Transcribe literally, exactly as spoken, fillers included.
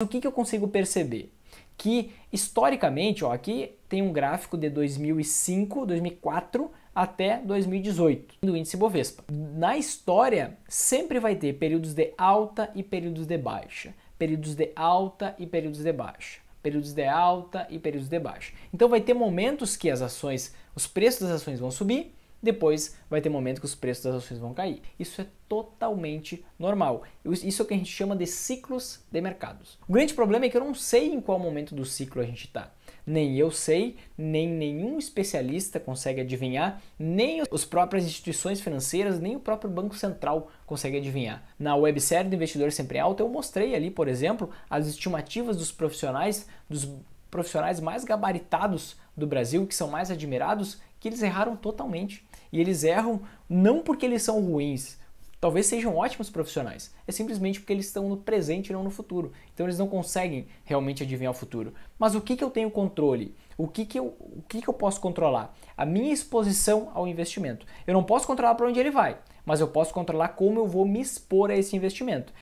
O que, que eu consigo perceber? Que historicamente, ó, aqui tem um gráfico de dois mil e cinco, dois mil e quatro até dois mil e dezoito do índice Bovespa. Na história sempre vai ter períodos de alta e períodos de baixa, períodos de alta e períodos de baixa, períodos de alta e períodos de baixa. Então vai ter momentos que as ações, os preços das ações vão subir, depois vai ter momento que os preços das ações vão cair. Isso é totalmente normal. Isso é o que a gente chama de ciclos de mercados. O grande problema é que eu não sei em qual momento do ciclo a gente está. Nem eu sei, nem nenhum especialista consegue adivinhar, nem as próprias instituições financeiras, nem o próprio Banco Central consegue adivinhar. Na websérie do Investidor Sempre em Alta, eu mostrei ali, por exemplo, as estimativas dos profissionais, dos profissionais mais gabaritados do Brasil, que são mais admirados, que eles erraram totalmente. E eles erram não porque eles são ruins, talvez sejam ótimos profissionais, é simplesmente porque eles estão no presente e não no futuro. Então eles não conseguem realmente adivinhar o futuro. Mas o que, que eu tenho controle? O, que, que, eu, o que, que eu posso controlar? A minha exposição ao investimento. Eu não posso controlar para onde ele vai, mas eu posso controlar como eu vou me expor a esse investimento.